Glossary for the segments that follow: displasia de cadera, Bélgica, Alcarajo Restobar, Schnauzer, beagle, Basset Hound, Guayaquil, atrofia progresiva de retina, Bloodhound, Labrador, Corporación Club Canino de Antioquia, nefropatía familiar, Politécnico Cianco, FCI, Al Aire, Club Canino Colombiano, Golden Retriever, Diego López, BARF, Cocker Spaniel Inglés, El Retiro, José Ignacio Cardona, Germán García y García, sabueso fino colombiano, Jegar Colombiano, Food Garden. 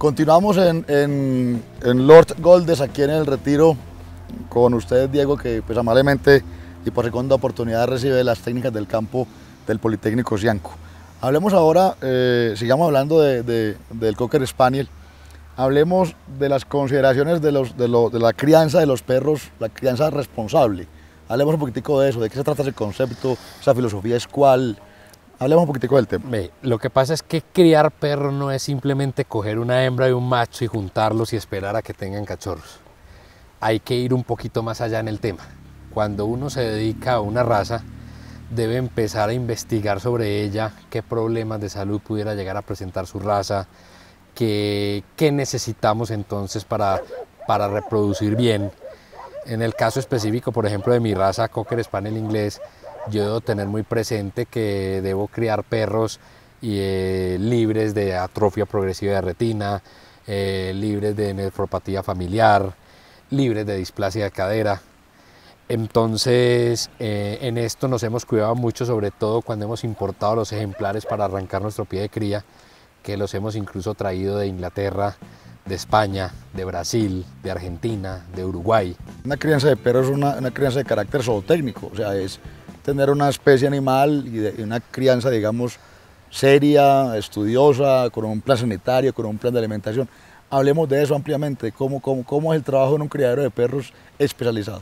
Continuamos en Lord Goldes, aquí en El Retiro, con ustedes, Diego, que pues amablemente y por segunda oportunidad recibe las técnicas del campo del Politécnico Cianco. Hablemos ahora, sigamos hablando del Cocker Spaniel, hablemos de las consideraciones de la crianza de los perros, la crianza responsable. Hablemos un poquitico de eso, de qué se trata ese concepto, esa filosofía es cuál. Hablemos un poquitico del tema. Lo que pasa es que criar perro no es simplemente coger una hembra y un macho y juntarlos y esperar a que tengan cachorros. Hay que ir un poquito más allá en el tema. Cuando uno se dedica a una raza, debe empezar a investigar sobre ella, qué problemas de salud pudiera llegar a presentar su raza, qué necesitamos entonces para reproducir bien. En el caso específico, por ejemplo, de mi raza Cocker Spaniel Inglés, yo debo tener muy presente que debo criar perros libres de atrofia progresiva de retina, libres de nefropatía familiar, libres de displasia de cadera. Entonces, en esto nos hemos cuidado mucho, sobre todo cuando hemos importado los ejemplares para arrancar nuestro pie de cría, que los hemos incluso traído de Inglaterra, de España, de Brasil, de Argentina, de Uruguay. Una crianza de perros es una crianza de carácter zootécnico, o sea, es tener una especie animal y una crianza, digamos, seria, estudiosa, con un plan sanitario, con un plan de alimentación. Hablemos de eso ampliamente, ¿cómo es el trabajo en un criadero de perros especializado?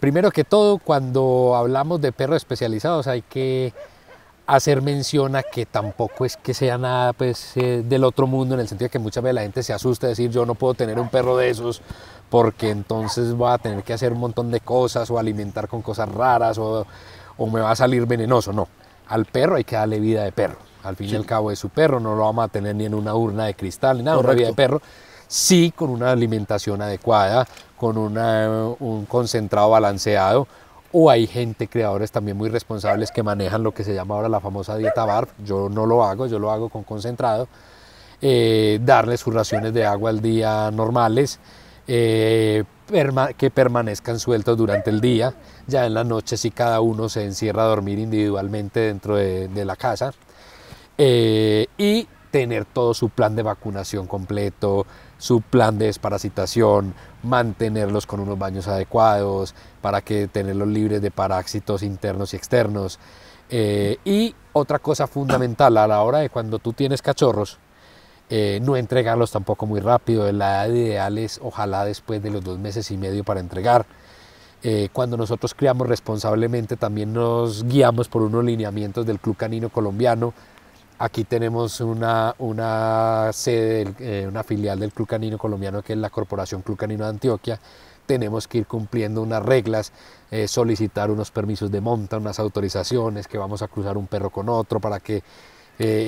Primero que todo, cuando hablamos de perros especializados hay que hacer mención a que tampoco es que sea nada pues, del otro mundo, en el sentido de que muchas veces la gente se asusta de decir yo no puedo tener un perro de esos porque entonces voy a tener que hacer un montón de cosas o alimentar con cosas raras o me va a salir venenoso. No, al perro hay que darle vida de perro, al fin y al cabo es su perro, no lo vamos a tener ni en una urna de cristal ni nada, una vida de perro, sí con una alimentación adecuada, con un concentrado balanceado. O hay gente, creadores también muy responsables que manejan lo que se llama ahora la famosa dieta BARF, yo no lo hago, yo lo hago con concentrado, darles sus raciones de agua al día normales, que permanezcan sueltos durante el día, ya en la noche si cada uno se encierra a dormir individualmente dentro de la casa, y tener todo su plan de vacunación completo, su plan de desparasitación, mantenerlos con unos baños adecuados para que tenerlos libres de parásitos internos y externos. Y otra cosa fundamental a la hora de cuando tú tienes cachorros, no entregarlos tampoco muy rápido, la edad ideal es ojalá después de los 2 meses y medio para entregar. Cuando nosotros criamos responsablemente también nos guiamos por unos lineamientos del Club Canino Colombiano. Aquí tenemos una sede, una filial del Club Canino Colombiano que es la Corporación Club Canino de Antioquia. Tenemos que ir cumpliendo unas reglas, solicitar unos permisos de monta, unas autorizaciones, que vamos a cruzar un perro con otro para que...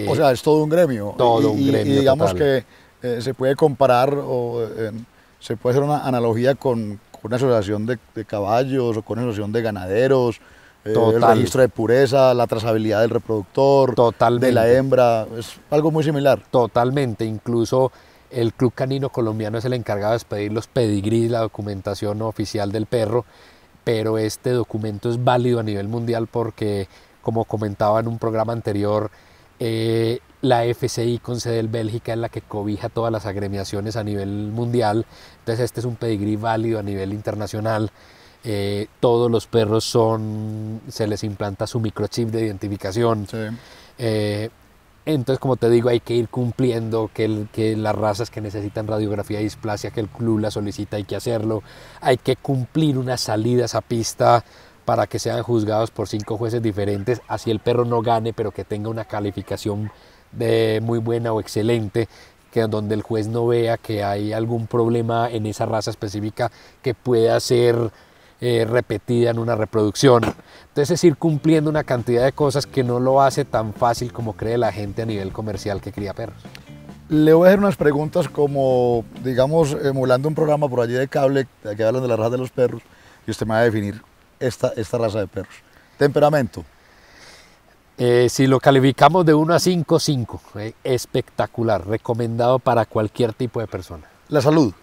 o sea, es todo un gremio. Todo un gremio. Y digamos total. Que se puede comparar o se puede hacer una analogía con una asociación de caballos o con una asociación de ganaderos. Total. El registro de pureza, la trazabilidad del reproductor, totalmente, de la hembra, es algo muy similar. Totalmente, incluso el Club Canino Colombiano es el encargado de expedir los pedigrís, la documentación oficial del perro, pero este documento es válido a nivel mundial porque, como comentaba en un programa anterior, la FCI con sede en Bélgica es la que cobija todas las agremiaciones a nivel mundial, entonces este es un pedigrí válido a nivel internacional. Todos los perros se les implanta su microchip de identificación. Sí. Entonces, como te digo, hay que ir cumpliendo que las razas que necesitan radiografía de displasia, que el club la solicita, hay que hacerlo. Hay que cumplir unas salidas a pista para que sean juzgados por 5 jueces diferentes, así el perro no gane, pero que tenga una calificación muy buena o excelente, donde el juez no vea que hay algún problema en esa raza específica que pueda ser repetida en una reproducción. Entonces es ir cumpliendo una cantidad de cosas que no lo hace tan fácil como cree la gente a nivel comercial que cría perros. Le voy a hacer unas preguntas como, digamos, emulando un programa por allí de cable que hablan de la raza de los perros y usted me va a definir esta raza de perros. Temperamento. Si lo calificamos de 1 a 5, 5. Espectacular, recomendado para cualquier tipo de persona. La salud.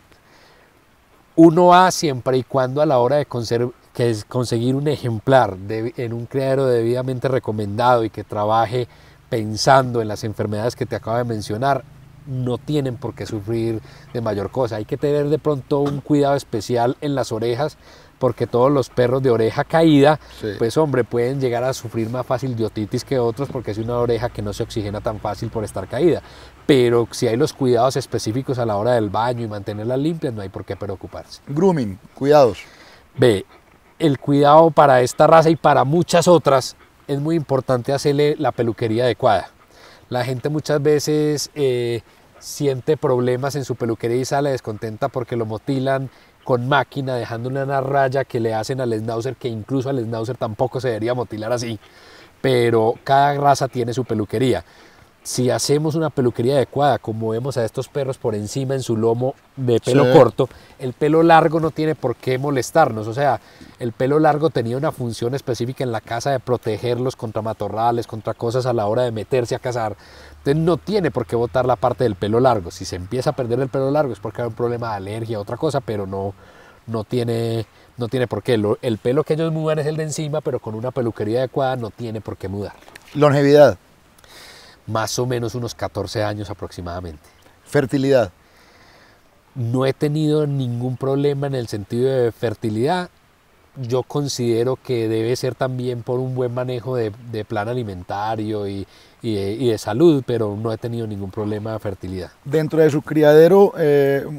1A siempre y cuando a la hora de conseguir un ejemplar en un criadero debidamente recomendado y que trabaje pensando en las enfermedades que te acabo de mencionar, no tienen por qué sufrir de mayor cosa. Hay que tener de pronto un cuidado especial en las orejas, porque todos los perros de oreja caída, sí, pues hombre, pueden llegar a sufrir más fácil de otitis que otros, porque es una oreja que no se oxigena tan fácil por estar caída. Pero si hay los cuidados específicos a la hora del baño y mantenerlas limpias, no hay por qué preocuparse. Grooming, cuidados. Ve, el cuidado para esta raza y para muchas otras es muy importante hacerle la peluquería adecuada. La gente muchas veces siente problemas en su peluquería y sale descontenta porque lo motilan con máquina, dejándole una raya que le hacen al schnauzer, que incluso al schnauzer tampoco se debería motilar así, pero cada raza tiene su peluquería. Si hacemos una peluquería adecuada, como vemos a estos perros por encima en su lomo de pelo, sí, corto, el pelo largo no tiene por qué molestarnos. O sea, el pelo largo tenía una función específica en la caza de protegerlos contra matorrales, contra cosas a la hora de meterse a cazar. Entonces no tiene por qué botar la parte del pelo largo. Si se empieza a perder el pelo largo es porque hay un problema de alergia, otra cosa, pero no tiene por qué. El pelo que ellos mudan es el de encima, pero con una peluquería adecuada no tiene por qué mudar. Longevidad. Más o menos unos 14 años aproximadamente. Fertilidad. No he tenido ningún problema en el sentido de fertilidad. Yo considero que debe ser también por un buen manejo de plan alimentario y de salud, pero no he tenido ningún problema de fertilidad. Dentro de su criadero,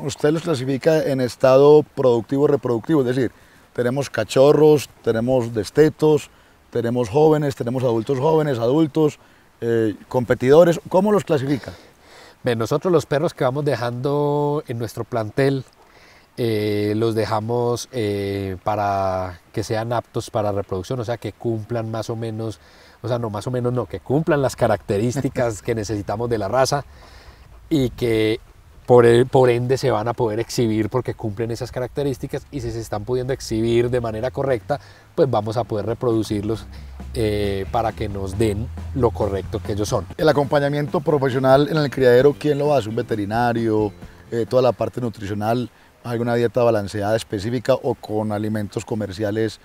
usted los clasifica en estado productivo-reproductivo, es decir, tenemos cachorros, tenemos destetos, tenemos jóvenes, tenemos adultos jóvenes, adultos, competidores. ¿Cómo los clasifica? Bien, nosotros los perros que vamos dejando en nuestro plantel los dejamos para que sean aptos para reproducción, o sea que cumplan más o menos, o sea no más o menos no, que cumplan las características que necesitamos de la raza y que por ende se van a poder exhibir porque cumplen esas características, y si se están pudiendo exhibir de manera correcta, pues vamos a poder reproducirlos para que nos den lo correcto que ellos son. El acompañamiento profesional en el criadero, ¿quién lo hace? ¿Un veterinario? ¿Toda la parte nutricional? ¿Alguna dieta balanceada específica o con alimentos comerciales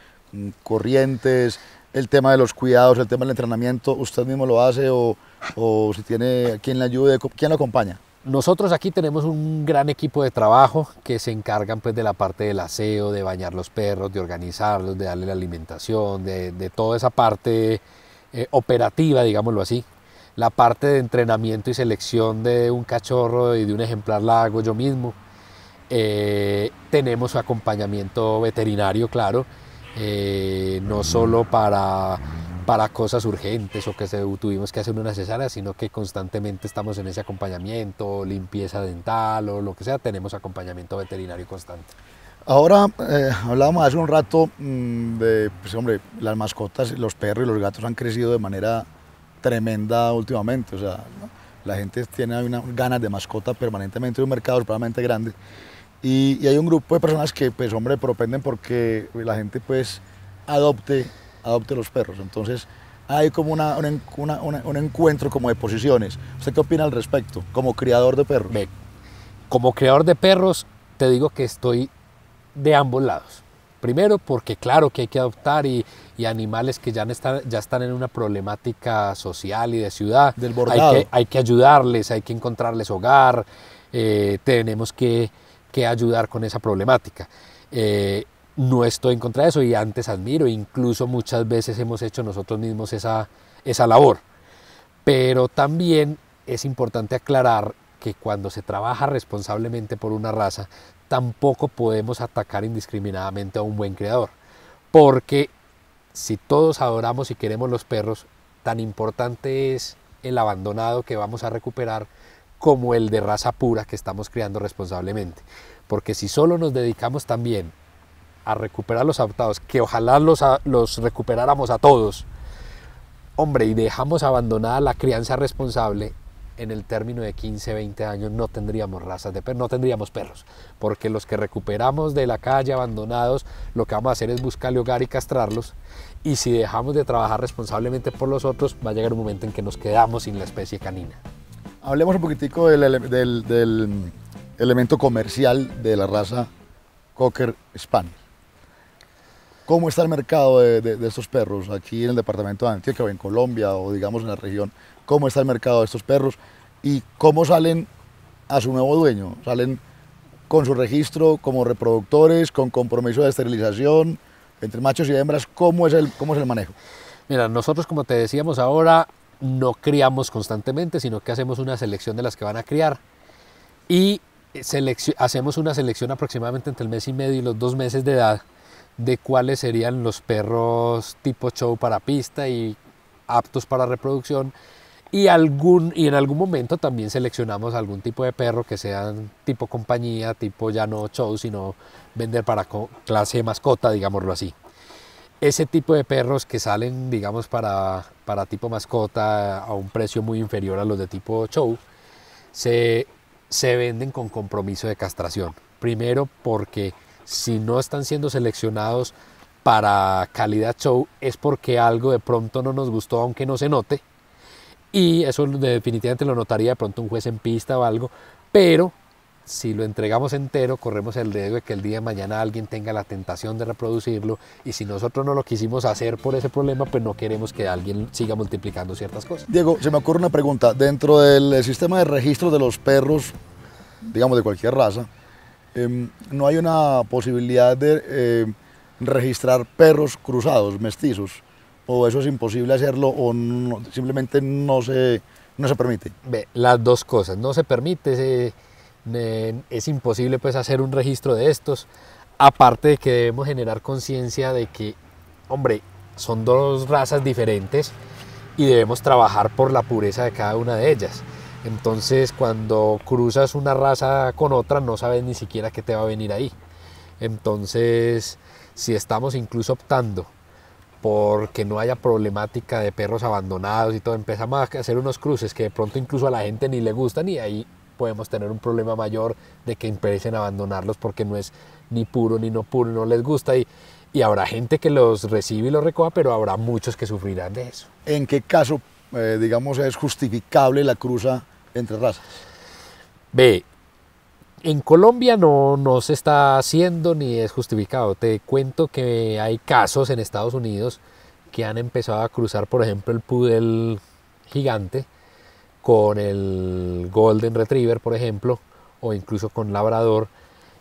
corrientes? El tema de los cuidados, el tema del entrenamiento, ¿usted mismo lo hace o si tiene quien le ayude? ¿Quién lo acompaña? Nosotros aquí tenemos un gran equipo de trabajo que se encargan pues de la parte del aseo, de bañar los perros, de organizarlos, de darle la alimentación, de toda esa parte operativa, digámoslo así. La parte de entrenamiento y selección de un cachorro y de un ejemplar la hago yo mismo. Tenemos acompañamiento veterinario, claro, no solo para cosas urgentes o que tuvimos que hacer una cesárea, sino que constantemente estamos en ese acompañamiento, limpieza dental o lo que sea, tenemos acompañamiento veterinario constante. Ahora hablábamos hace un rato de, pues hombre, las mascotas, los perros y los gatos han crecido de manera tremenda últimamente, o sea, ¿no? La gente tiene unas ganas de mascota permanentemente, un mercado probablemente grande, y hay un grupo de personas que, pues hombre, propenden porque la gente pues adopte los perros. Entonces hay como un encuentro como de posiciones. ¿Usted qué opina al respecto como criador de perros? Como criador de perros te digo que estoy de ambos lados. Primero porque claro que hay que adoptar y animales que ya están en una problemática social y de ciudad. Del bordado. Hay que ayudarles, hay que encontrarles hogar, tenemos que ayudar con esa problemática. No estoy en contra de eso y antes admiro, incluso muchas veces hemos hecho nosotros mismos esa labor. Pero también es importante aclarar que cuando se trabaja responsablemente por una raza, tampoco podemos atacar indiscriminadamente a un buen criador. Porque si todos adoramos y queremos los perros, tan importante es el abandonado que vamos a recuperar como el de raza pura que estamos criando responsablemente. Porque si solo nos dedicamos también a recuperar los adoptados, que ojalá los recuperáramos a todos, hombre, y dejamos abandonada la crianza responsable, en el término de 15, 20 años no tendríamos razas de perros, no tendríamos perros, porque los que recuperamos de la calle abandonados, lo que vamos a hacer es buscarle hogar y castrarlos, y si dejamos de trabajar responsablemente por los otros, va a llegar un momento en que nos quedamos sin la especie canina. Hablemos un poquitico del elemento comercial de la raza Cocker Spaniel. ¿Cómo está el mercado de estos perros aquí en el departamento de Antioquia o en Colombia o digamos en la región? ¿Cómo está el mercado de estos perros y cómo salen a su nuevo dueño, salen con su registro como reproductores, con compromiso de esterilización, entre machos y hembras. ¿Cómo es el manejo? Mira, nosotros, como te decíamos ahora, no criamos constantemente, sino que hacemos una selección de las que van a criar y hacemos una selección aproximadamente entre el 1,5 meses y los 2 meses de edad de cuáles serían los perros tipo show para pista y aptos para reproducción, y en algún momento también seleccionamos algún tipo de perro que sean tipo compañía, tipo ya no show, sino vender para clase de mascota, digámoslo así. Ese tipo de perros que salen, digamos, para tipo mascota a un precio muy inferior a los de tipo show, se venden con compromiso de castración. Primero porque si no están siendo seleccionados para calidad show es porque algo de pronto no nos gustó, aunque no se note, y eso definitivamente lo notaría de pronto un juez en pista o algo, pero si lo entregamos entero corremos el riesgo de que el día de mañana alguien tenga la tentación de reproducirlo, y si nosotros no lo quisimos hacer por ese problema, pues no queremos que alguien siga multiplicando ciertas cosas. Diego, se me ocurre una pregunta. Dentro del sistema de registro de los perros, digamos de cualquier raza, no hay una posibilidad de registrar perros cruzados, mestizos, o eso es imposible hacerlo, o no, simplemente no se permite. Las dos cosas, no se permite, es imposible pues hacer un registro de estos, aparte de que debemos generar conciencia de que, hombre, son dos razas diferentes y debemos trabajar por la pureza de cada una de ellas. Entonces, cuando cruzas una raza con otra, no sabes ni siquiera qué te va a venir ahí. Entonces, si estamos incluso optando porque no haya problemática de perros abandonados y todo, empezamos a hacer unos cruces que de pronto incluso a la gente ni le gustan, y ahí podemos tener un problema mayor de que empiecen a abandonarlos porque no es ni puro ni no puro, no les gusta, y habrá gente que los recibe y los recoja, pero habrá muchos que sufrirán de eso. ¿En qué caso, digamos, es justificable la cruza entre razas? En Colombia no se está haciendo ni es justificado. Te cuento que hay casos en Estados Unidos que han empezado a cruzar, por ejemplo, el poodle gigante con el golden retriever, por ejemplo, o incluso con labrador,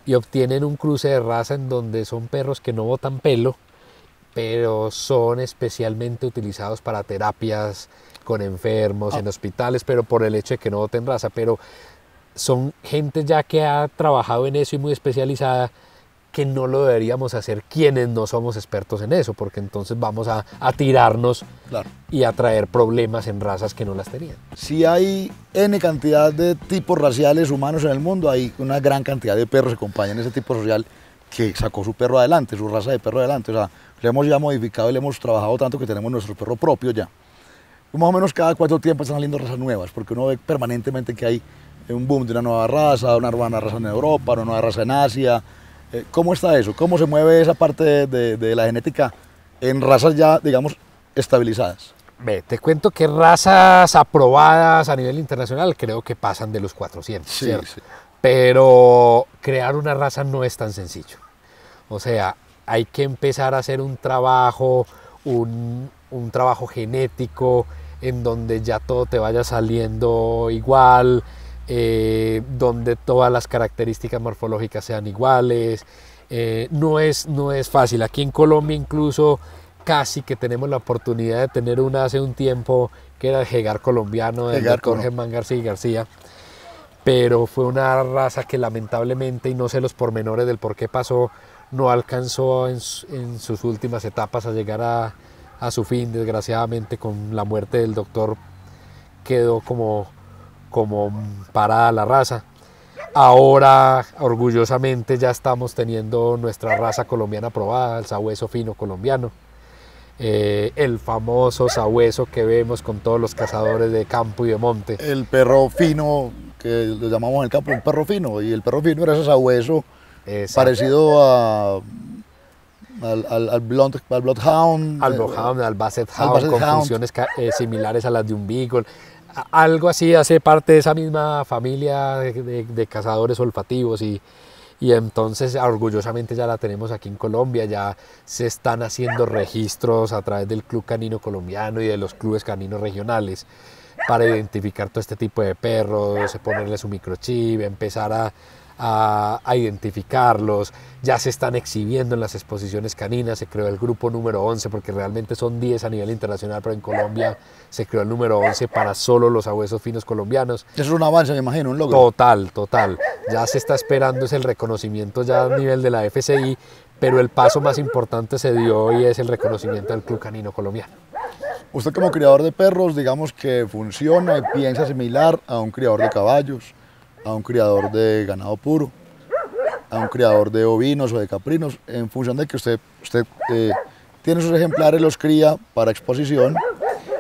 y obtienen un cruce de raza en donde son perros que no botan pelo, pero son especialmente utilizados para terapias con enfermos, en hospitales, pero por el hecho de que no boten raza. Pero son gente ya que ha trabajado en eso y muy especializada, que no lo deberíamos hacer quienes no somos expertos en eso, porque entonces vamos a tirarnos, claro, y a traer problemas en razas que no las tenían. Si hay N cantidad de tipos raciales humanos en el mundo, hay una gran cantidad de perros que acompañan ese tipo social que sacó su perro adelante, su raza de perro adelante. O sea, le hemos ya modificado y le hemos trabajado tanto que tenemos nuestro perro propio ya. Más o menos cada cuánto tiempo están saliendo razas nuevas, porque uno ve permanentemente que hay un boom de una nueva raza, una nueva raza en Europa, una nueva raza en Asia. ¿Cómo está eso? ¿Cómo se mueve esa parte de la genética en razas ya, digamos, estabilizadas? Te cuento que razas aprobadas a nivel internacional creo que pasan de los 400, sí, ¿cierto? Sí. Pero crear una raza no es tan sencillo. O sea, hay que empezar a hacer un trabajo, un trabajo genético en donde ya todo te vaya saliendo igual, donde todas las características morfológicas sean iguales. No es fácil. Aquí en Colombia incluso casi que tenemos la oportunidad de tener una hace un tiempo que era el Jegar Colombiano del doctor Germán García y García, pero fue una raza que lamentablemente, y no sé los pormenores del por qué pasó, no alcanzó en sus últimas etapas a llegar a su fin. Desgraciadamente, con la muerte del doctor quedó como parada la raza. Ahora, orgullosamente, ya estamos teniendo nuestra raza colombiana aprobada, el sabueso fino colombiano, el famoso sabueso que vemos con todos los cazadores de campo y de monte. El perro fino, que lo llamamos en el campo un perro fino, y el perro fino era ese sabueso parecido al Bloodhound, al Basset Hound, con funciones similares a las de un beagle. Algo así, hace parte de esa misma familia de cazadores olfativos, y entonces orgullosamente ya la tenemos aquí en Colombia. Ya se están haciendo registros a través del Club Canino Colombiano y de los clubes caninos regionales para identificar todo este tipo de perros, ponerle su microchip, empezar a identificarlos. Ya se están exhibiendo en las exposiciones caninas, se creó el grupo número 11, porque realmente son 10 a nivel internacional, pero en Colombia se creó el número 11 para solo los sabuesos finos colombianos. Es un avance, me imagino, un logro. Total, total. Ya se está esperando, es el reconocimiento ya a nivel de la FCI, pero el paso más importante se dio y es el reconocimiento del Club Canino Colombiano. Usted como criador de perros, digamos que funciona y piensa similar a un criador de caballos, a un criador de ganado puro, a un criador de ovinos o de caprinos, en función de que usted tiene sus ejemplares, los cría para exposición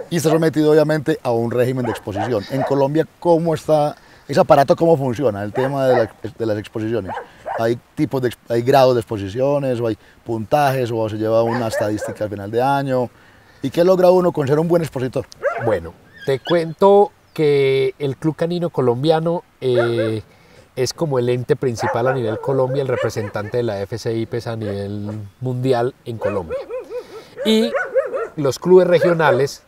y está sometido obviamente a un régimen de exposición. En Colombia, ¿cómo está ese aparato, cómo funciona el tema de las exposiciones? ¿Hay tipos de, hay grados de exposiciones, o hay puntajes, o se lleva una estadística al final de año? ¿Y qué logra uno con ser un buen expositor? Bueno, te cuento que el Club Canino Colombiano es como el ente principal a nivel Colombia, el representante de la FCI a nivel mundial en Colombia. Y los clubes regionales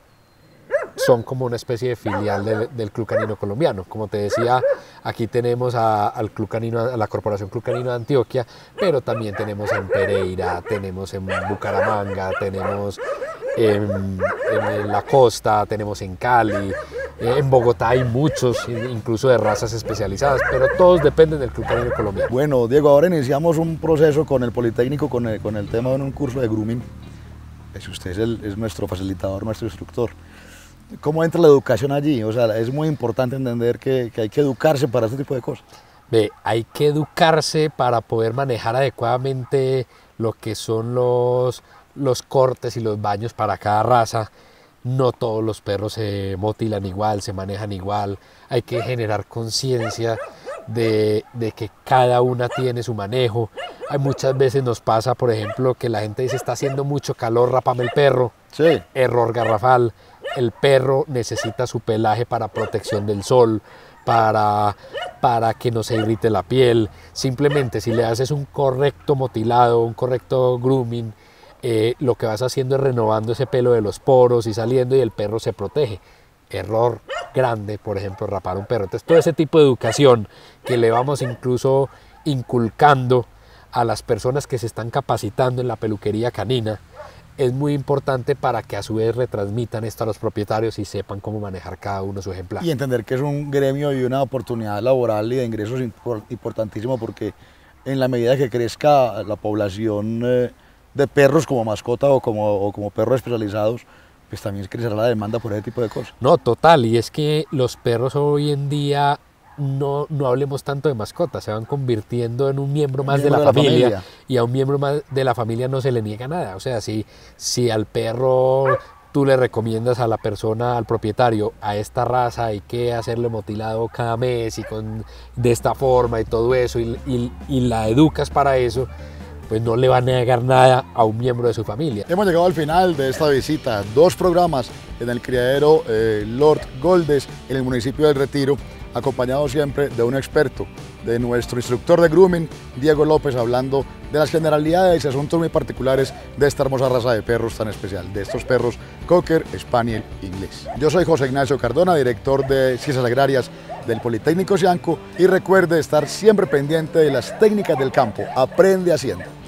son como una especie de filial del Club Canino Colombiano. Como te decía, aquí tenemos al Club Canino, a la Corporación Club Canino de Antioquia, pero también tenemos en Pereira, tenemos en Bucaramanga, tenemos en la costa, tenemos en Cali, en Bogotá hay muchos, incluso de razas especializadas, pero todos dependen del Club Canino Colombiano. Bueno, Diego, ahora iniciamos un proceso con el Politécnico, con el tema de un curso de grooming. Usted es nuestro facilitador, nuestro instructor. ¿Cómo entra la educación allí? O sea, es muy importante entender que hay que educarse para este tipo de cosas. Hay que educarse para poder manejar adecuadamente lo que son los cortes y los baños para cada raza. No todos los perros se motilan igual, se manejan igual. Hay que generar conciencia de que cada una tiene su manejo. Hay muchas veces nos pasa, por ejemplo, que la gente dice, está haciendo mucho calor, rápame el perro. Sí. Error garrafal. El perro necesita su pelaje para protección del sol, para que no se irrite la piel. Simplemente si le haces un correcto motilado, un correcto grooming, lo que vas haciendo es renovando ese pelo de los poros y saliendo, y el perro se protege. Error grande, por ejemplo, rapar un perro. Entonces todo ese tipo de educación que le vamos incluso inculcando a las personas que se están capacitando en la peluquería canina, es muy importante para que a su vez retransmitan esto a los propietarios y sepan cómo manejar cada uno su ejemplar. Y entender que es un gremio y una oportunidad laboral y de ingresos importantísimo, porque en la medida que crezca la población de perros como mascota o como perros especializados, pues también crecerá la demanda por ese tipo de cosas. No, total, y es que los perros hoy en día, no hablemos tanto de mascotas, se van convirtiendo en un miembro más de la familia, y a un miembro más de la familia no se le niega nada. O sea, si al perro tú le recomiendas a la persona, al propietario, a esta raza hay que hacerle motilado cada mes y de esta forma y todo eso, y la educas para eso, pues no le va a negar nada a un miembro de su familia. Hemos llegado al final de esta visita, 2 programas en el criadero Lord Goldes, en el municipio del Retiro, acompañado siempre de un experto, de nuestro instructor de grooming, Diego López, hablando de las generalidades y asuntos muy particulares de esta hermosa raza de perros tan especial, de estos perros Cocker Spaniel Inglés. Yo soy José Ignacio Cardona, director de Ciencias Agrarias del Politécnico Cianco, y recuerde estar siempre pendiente de las técnicas del campo. Aprende haciendo.